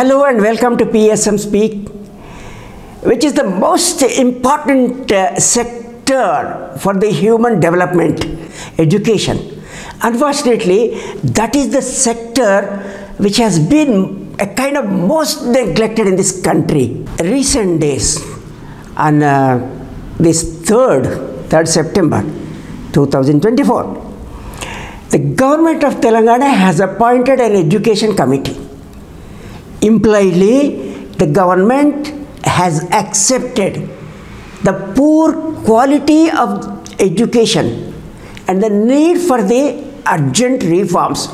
Hello and welcome to PSM Speak, which is the most important sector for the human development, education. Unfortunately, that is the sector which has been a kind of most neglected in this country. Recent days, on this 3rd September 2024, the government of Telangana has appointed an education committee. Impliedly, the government has accepted the poor quality of education and the need for the urgent reforms.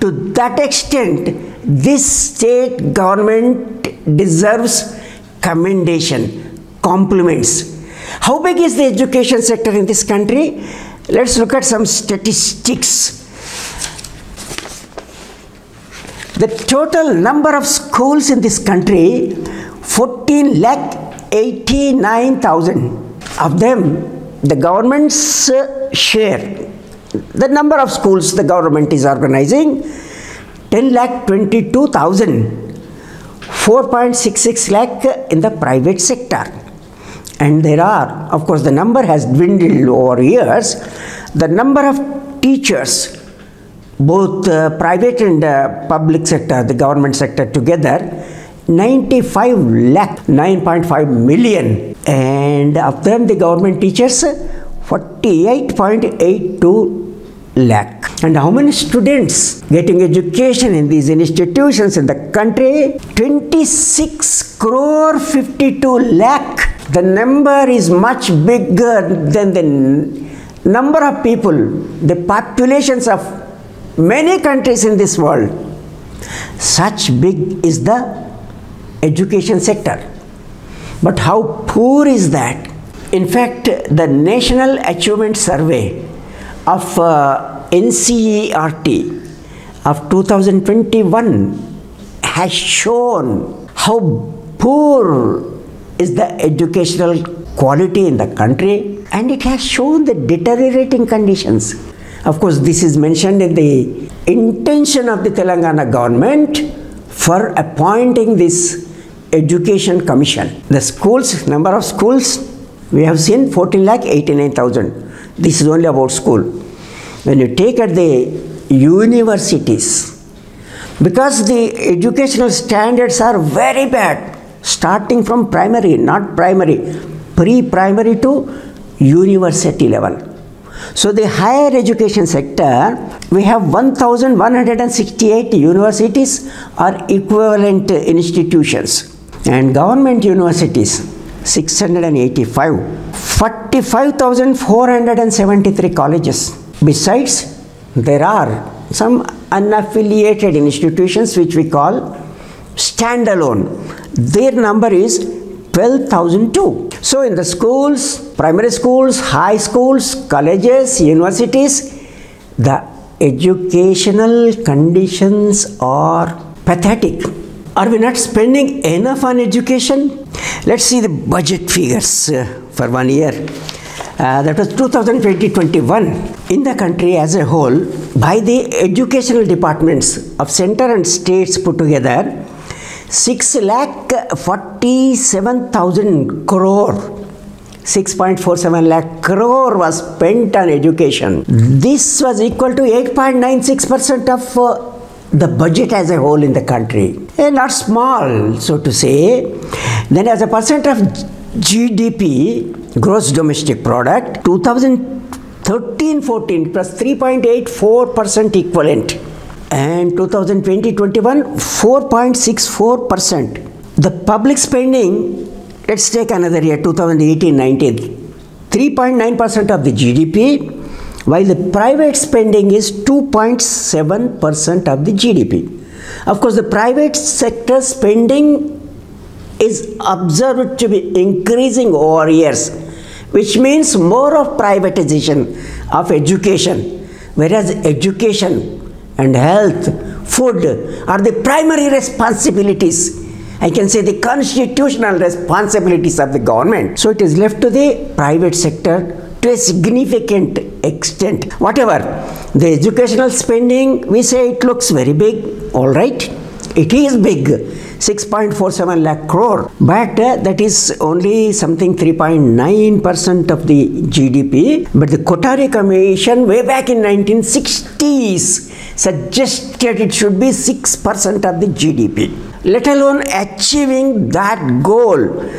To that extent, this state government deserves commendation, compliments. How big is the education sector in this country? Let's look at some statistics. The total number of schools in this country, 14,89,000. Of them, the government's share, the number of schools the government is organizing, 10,22,000, 4.66 lakh in the private sector. And there are, of course, the number has dwindled over years. The number of teachers, both private and public sector, the government sector together, 95 lakh, 9.5 million. And of them, the government teachers, 48.82 lakh. And how many students getting education in these institutions in the country? 26 crore 52 lakh. The number is much bigger than the number of people, the populations of many countries in this world. Such big is the education sector. But how poor is that? In fact, the National Achievement Survey of NCERT of 2021 has shown how poor is the educational quality in the country, and it has shown the deteriorating conditions. Of course, this is mentioned in the intention of the Telangana government for appointing this education commission. The schools, number of schools, we have seen 14,89,000. This is only about school. When you take at the universities, because the educational standards are very bad, starting from primary, not primary, pre-primary to university level. So the higher education sector, we have 1,168 universities or equivalent institutions, and government universities 685, 45,473 colleges. Besides, there are some unaffiliated institutions which we call standalone. Their number is 12,002. So in the schools, primary schools, high schools, colleges, universities, the educational conditions are pathetic. Are we not spending enough on education? Let's see the budget figures for 1 year. That was 2020-21. In the country as a whole, by the educational departments of center and states put together, 6,47,000 crore, 6.47 lakh crore was spent on education. This was equal to 8.96% of the budget as a whole in the country. And not small, so to say. Then as a percent of GDP, gross domestic product, 2013-14, it was 3.84% equivalent. And 2020-21, 4.64%. The public spending, let's take another year, 2018-19, 3.9% of the GDP, while the private spending is 2.7% of the GDP. Of course, the private sector spending is observed to be increasing over years, which means more of privatization of education, whereas education and health, food are the primary responsibilities, I can say the constitutional responsibilities of the government. So it is left to the private sector to a significant extent. Whatever the educational spending, we say it looks very big, all right. it is big, 6.47 lakh crore, but that is only something 3.9% of the GDP. But the Kotari Commission way back in 1960s suggested it should be 6% of the GDP, let alone achieving that goal.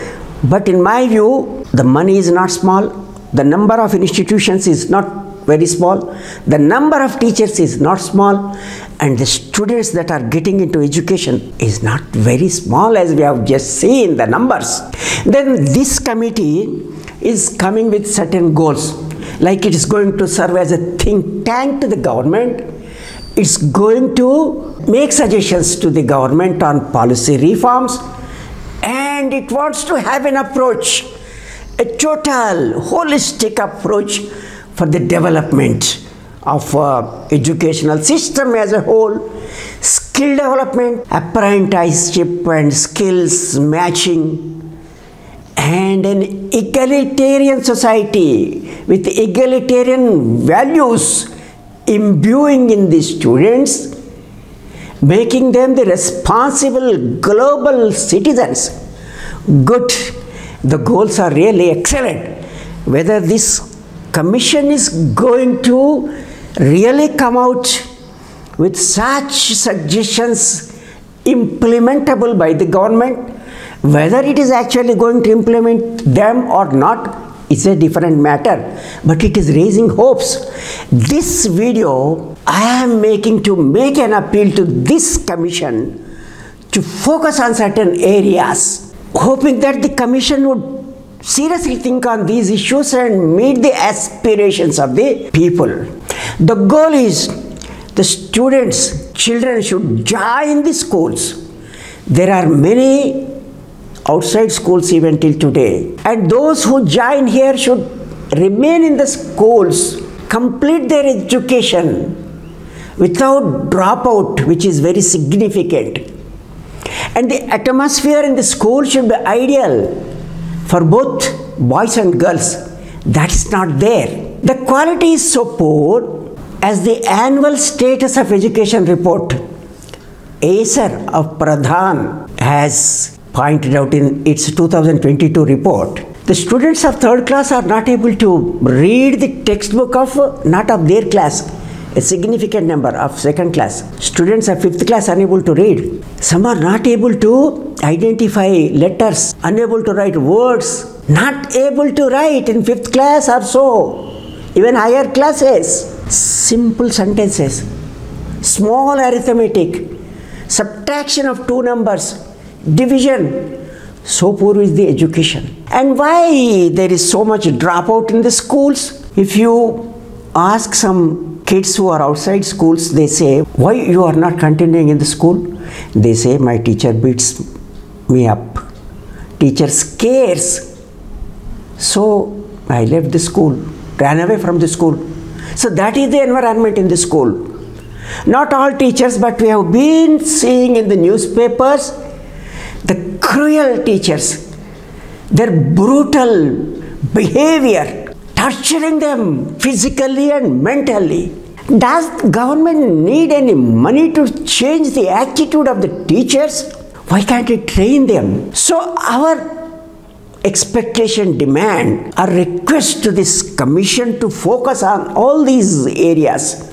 But in my view, the money is not small, the number of institutions is not very small, the number of teachers is not small, and the students that are getting into education is not very small, as we have just seen the numbers. Then this committee is coming with certain goals, like it is going to serve as a think tank to the government, it's going to make suggestions to the government on policy reforms, and it wants to have an approach, a total, holistic approach for the development of educational system as a whole, skill development, apprenticeship and skills matching, and an egalitarian society with egalitarian values imbuing in the students, making them the responsible global citizens. Good. The goals are really excellent. Whether this Commission is going to really come out with such suggestions implementable by the government, whether it is actually going to implement them or not is a different matter, but it is raising hopes. This video I am making to make an appeal to this commission to focus on certain areas, hoping that the commission would seriously think on these issues and meet the aspirations of the people. The goal is the students, children should join the schools. There are many outside schools even till today, and those who join here should remain in the schools, complete their education without dropout, which is very significant. And the atmosphere in the school should be ideal for both boys and girls. That's not there. The quality is so poor, as the annual status of education report ASER of Pradhan has pointed out in its 2022 report. The students of third class are not able to read the textbook of not of their class, a significant number of second class. Students of fifth class are unable to read. Some are not able to identify letters, unable to write words, not able to write in fifth class or so, even higher classes. Simple sentences, small arithmetic, subtraction of two numbers, division. So poor is the education. And why there is so much dropout in the schools? If you ask some kids who are outside schools, they say, why you are not continuing in the school? They say, my teacher beats me up, teacher scares, so I left the school, ran away from the school. So that is the environment in the school. Not all teachers, but we have been seeing in the newspapers the cruel teachers, their brutal behavior, torturing them physically and mentally. Does government need any money to change the attitude of the teachers? Why can't we train them? So our expectation, demand, our request to this commission to focus on all these areas,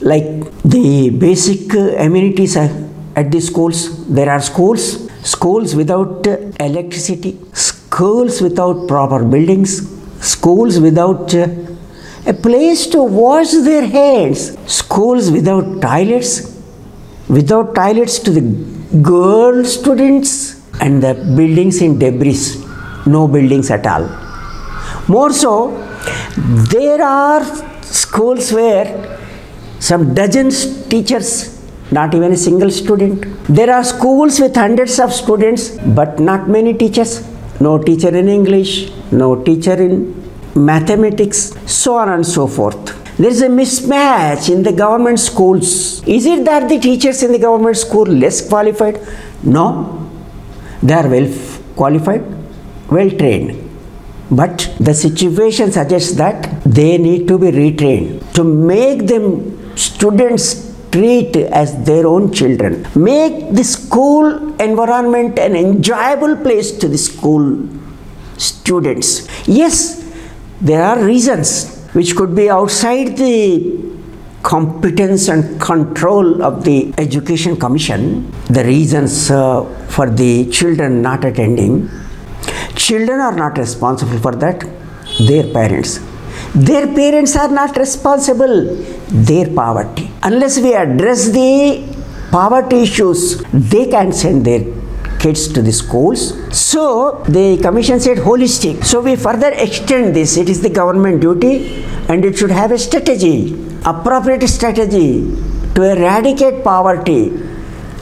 like the basic amenities at the schools. There are schools without electricity, schools without proper buildings, schools without a place to wash their hands, schools without toilets to the girl students, and the buildings in debris, no buildings at all. More so, there are schools where some dozens teachers, not even a single student. There are schools with hundreds of students, but not many teachers. No teacher in English, no teacher in mathematics, so on and so forth. There is a mismatch in the government schools. Is it that the teachers in the government school are less qualified? No, they are well qualified, well trained. But the situation suggests that they need to be retrained to make them students treat as their own children. Make the school environment an enjoyable place to the school students. Yes, there are reasons which could be outside the competence and control of the Education Commission, the reasons for the children not attending. Children are not responsible for that, their parents. Their parents are not responsible, their poverty. Unless we address the poverty issues, they can send their kids to the schools. So the commission said holistic. So we further extend this. It is the government duty and it should have a strategy, appropriate strategy to eradicate poverty,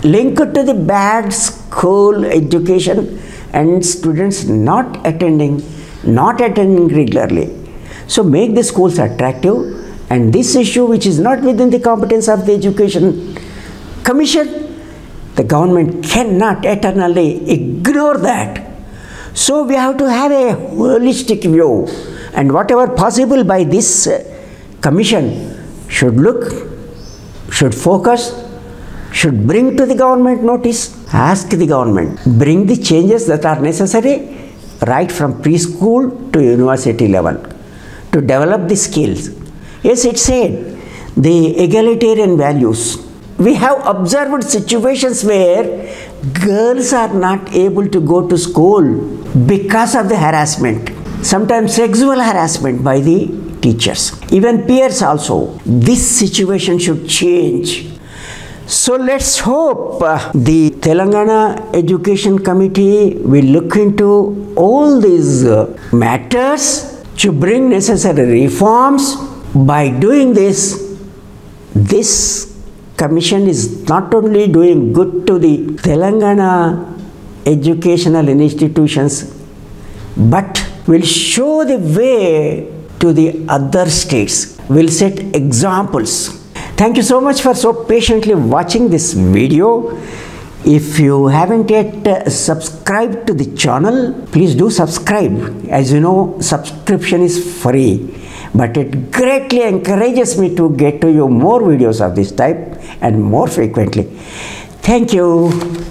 linked to the bad school education and students not attending regularly. So make the schools attractive, and this issue which is not within the competence of the Education Commission, the government cannot eternally ignore that. So we have to have a holistic view, and whatever possible by this commission should look, should focus, should bring to the government notice, ask the government, bring the changes that are necessary right from preschool to university level, to develop the skills. Yes, it said the egalitarian values. We have observed situations where girls are not able to go to school because of the harassment, sometimes sexual harassment by the teachers, even peers also. This situation should change. So let's hope the Telangana Education Committee will look into all these matters to bring necessary reforms. By doing this, this Commission is not only doing good to the Telangana educational institutions, but will show the way to the other states, will set examples. Thank you so much for so patiently watching this video. If you haven't yet subscribed to the channel, please do subscribe. As you know, subscription is free, but it greatly encourages me to get to you more videos of this type and more frequently. Thank you.